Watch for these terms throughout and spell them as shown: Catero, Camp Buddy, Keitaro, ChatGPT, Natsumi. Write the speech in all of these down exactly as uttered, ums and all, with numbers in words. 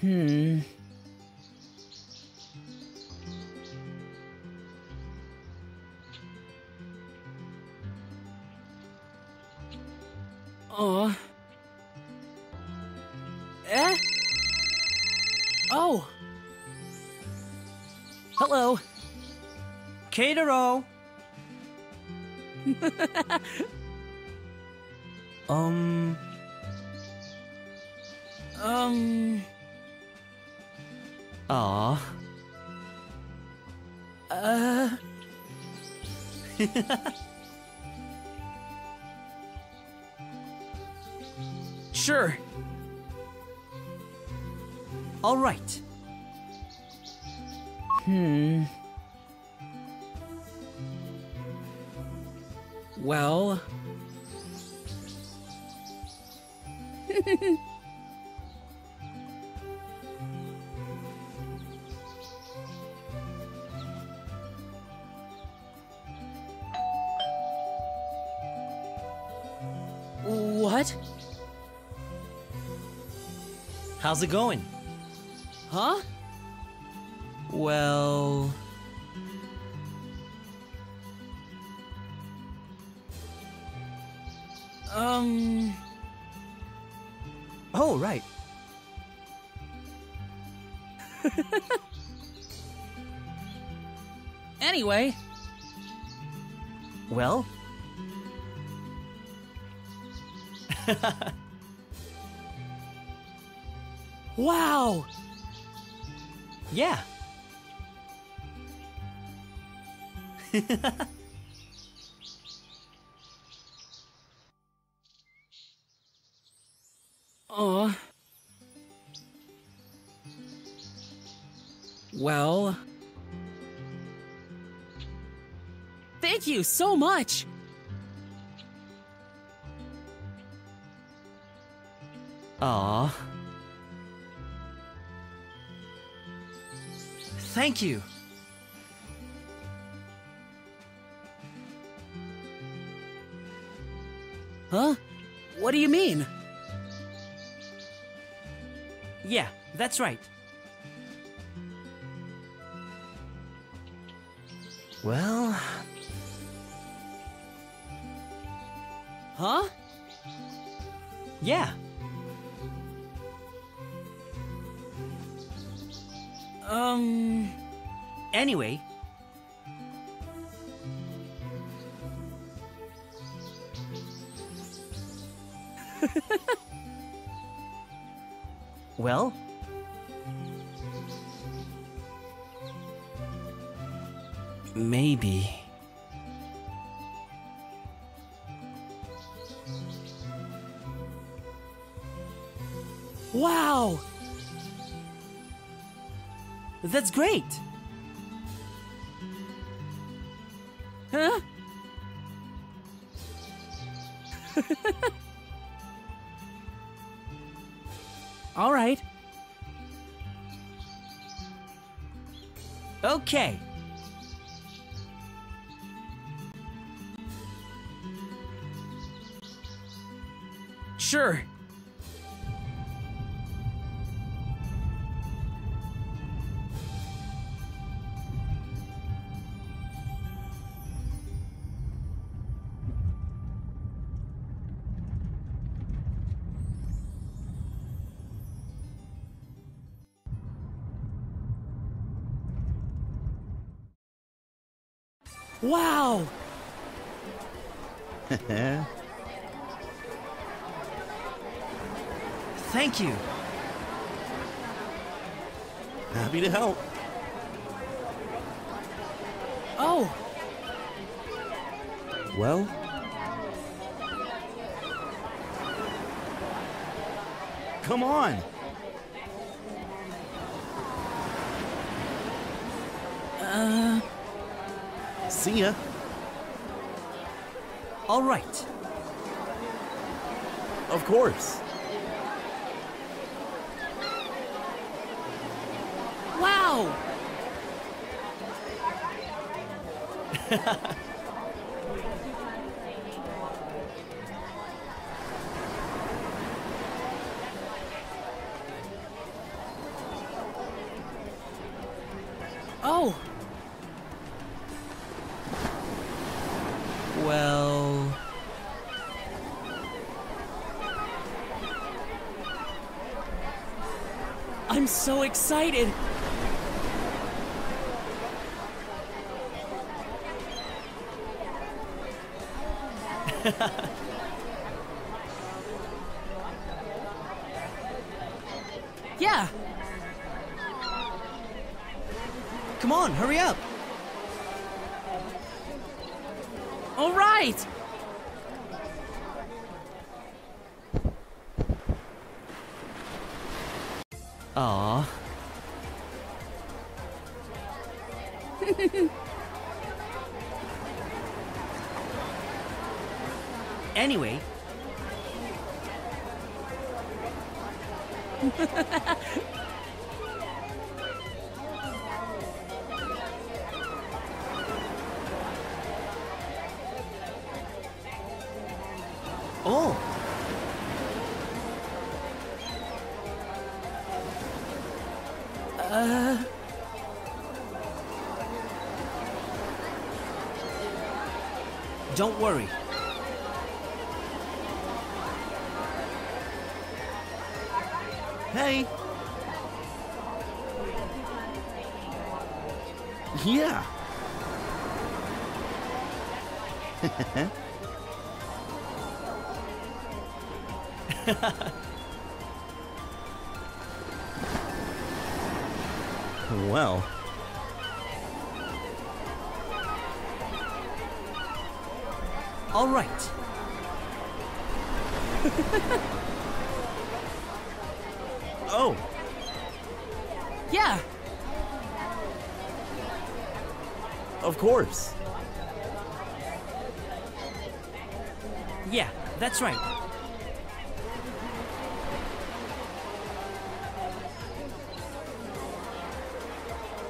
Hmm. Oh. Eh? Oh. Hello. Keitaro. um. Um. Aww. Uh. Sure. All right. Hmm. Well. What? How's it going? Huh? Well... Um... Oh, right. Anyway... Well? Wow! Yeah. Oh. Well. Thank you so much. Aww. Thank you. Huh? What do you mean? Yeah, that's right. Well... Huh? Yeah. Um... Anyway... Well? Maybe... Wow! That's great! Huh? All right. Okay. Sure. Wow! Thank you. Happy to help. Oh. Well. Come on. Uh. See ya. All right. Of course. Wow. I'm so excited! Yeah! Come on, hurry up! All right! Aww. Anyway. Oh. Uh... Don't worry. Hey. Yeah. Well. All right. Oh. Yeah. Of course. Yeah, that's right.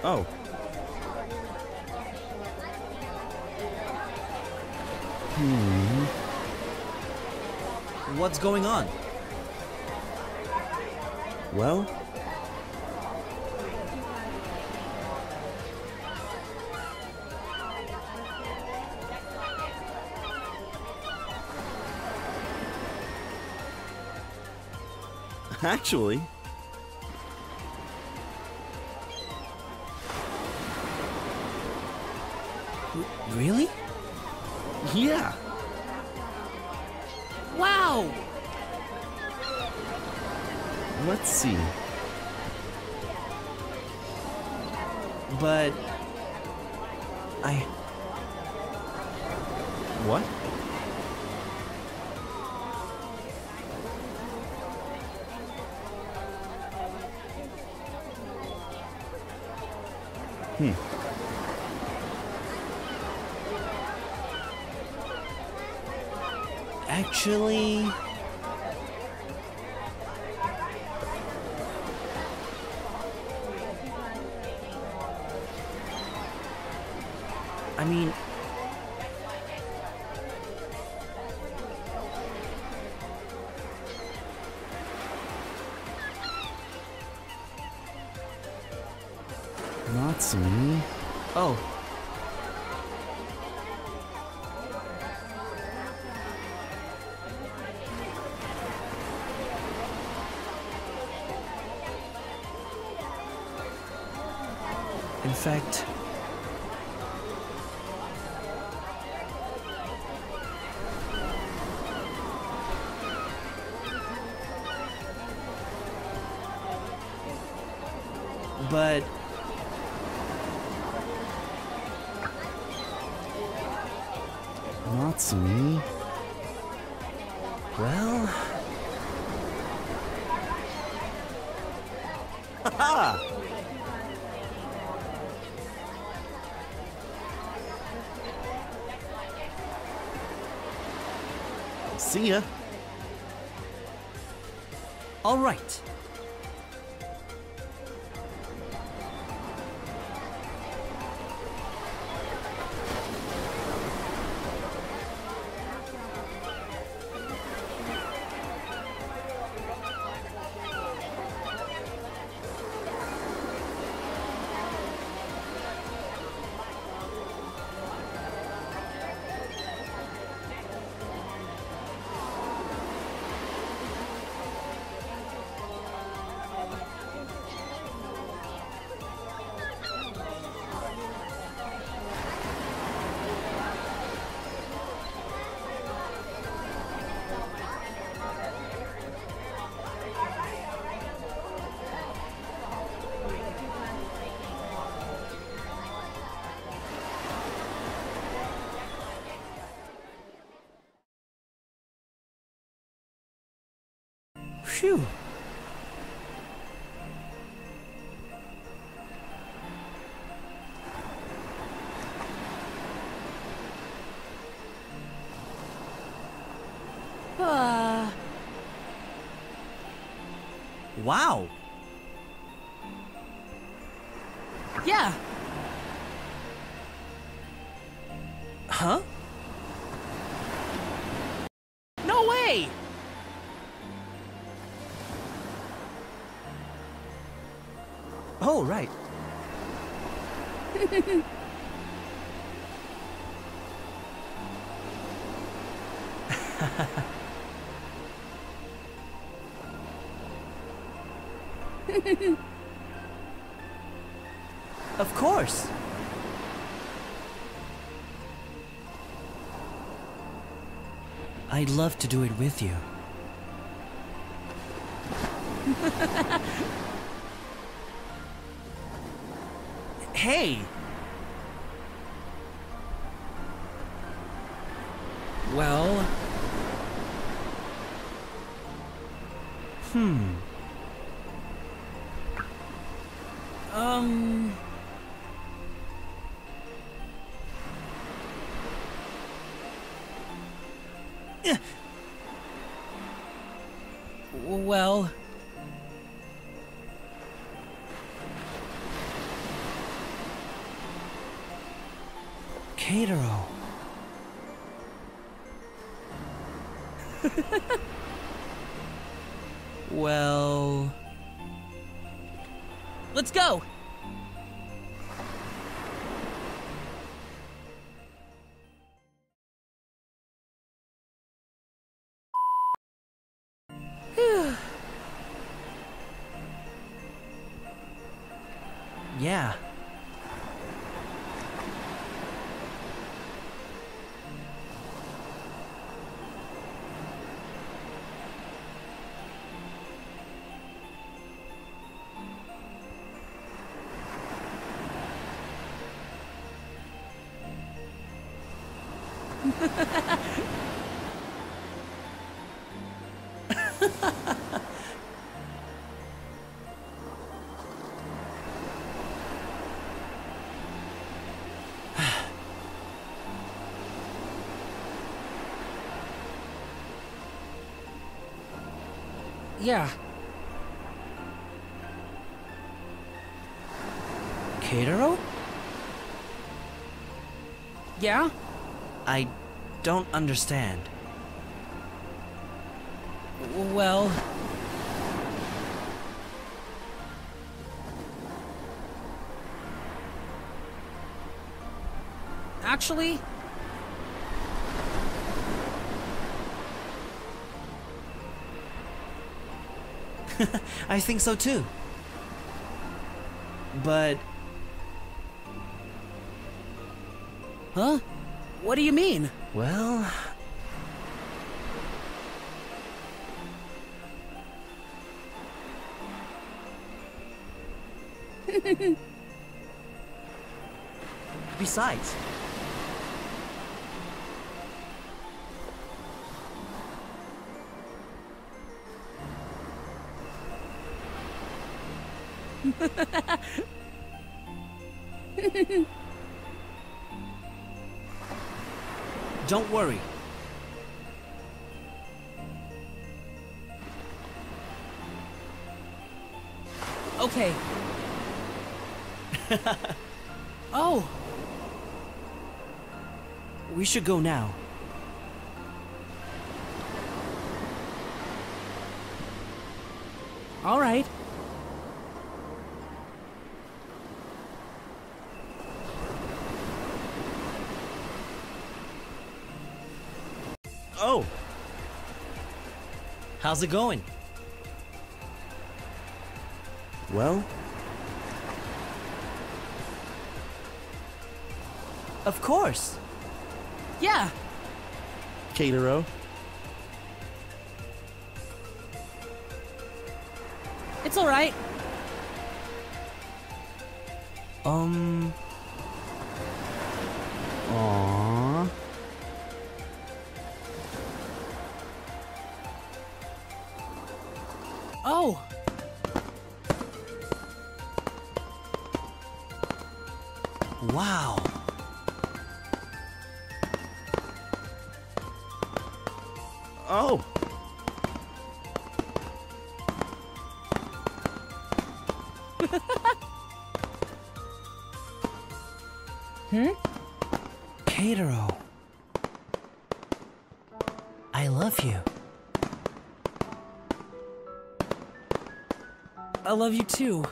Oh. Hmm. What's going on? Well? Actually... Really? Yeah. Wow! Let's see. But... I... What? Hmm. Actually... I mean... Natsumi... Oh. In fact, but Natsumi. Well, haha. See ya. All right. Phew. Uh. Wow. Yeah. Huh? No way! Oh, right. Of course. I'd love to do it with you. Hey! Well... Hmm... Um... Well... Catero. Well... Let's go! Yeah. Yeah. Keitaro? Yeah? I don't understand. Well... Actually... I think so too. But... Huh? What do you mean? Well... Besides... Don't worry. Okay. Oh. We should go now. All right. Oh, how's it going? Well, of course. Yeah. Catero. It's all right. Um. Aww. Oh! Wow! Oh! Hmm? Catero. I love you. I love you too.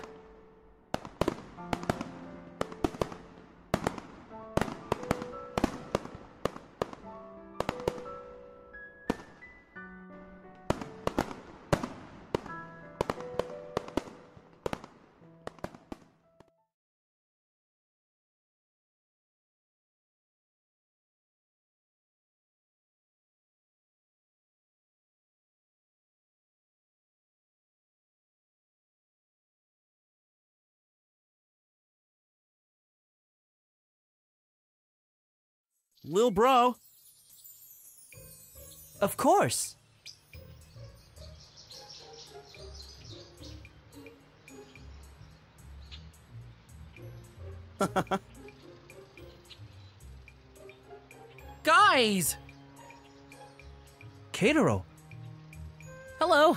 Lil bro. Of course. Guys. Catero. Hello.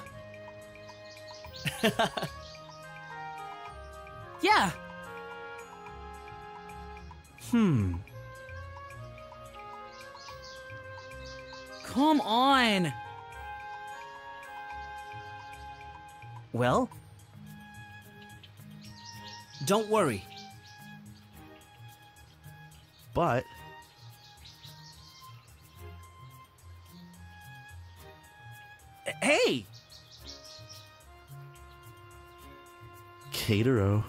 Yeah. Hmm. Come on! Well? Don't worry. But... Hey! Catero.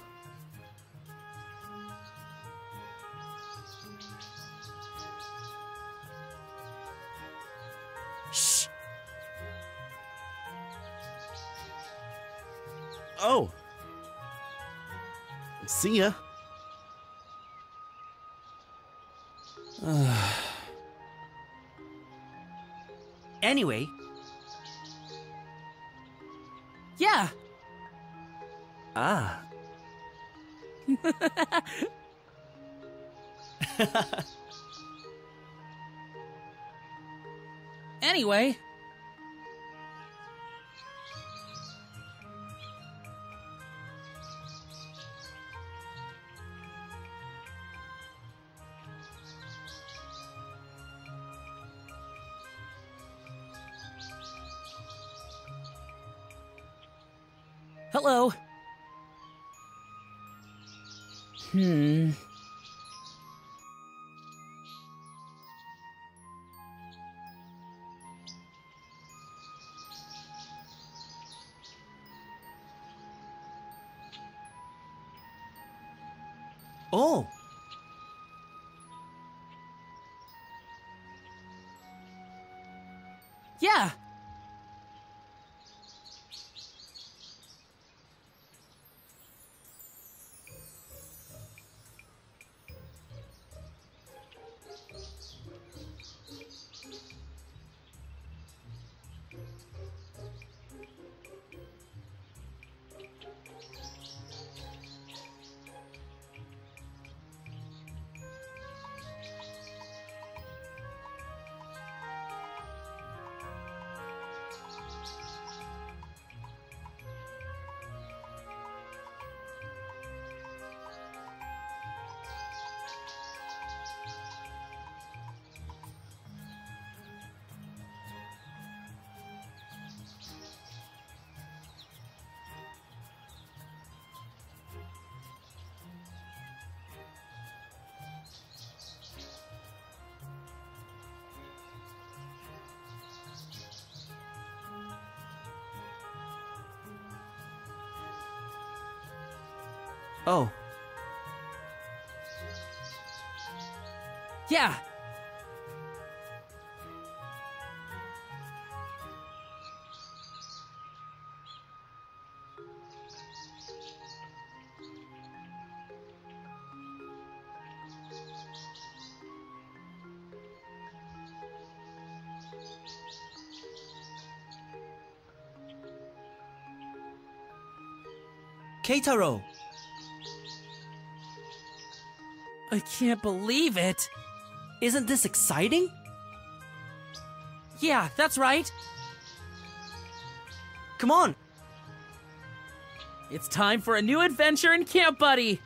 Oh. See ya. Anyway. Yeah. Ah. Anyway. Hello. Hmm. Oh. Yeah. Oh. Yeah. Keitaro! I can't believe it! Isn't this exciting? Yeah, that's right! Come on! It's time for a new adventure in Camp Buddy!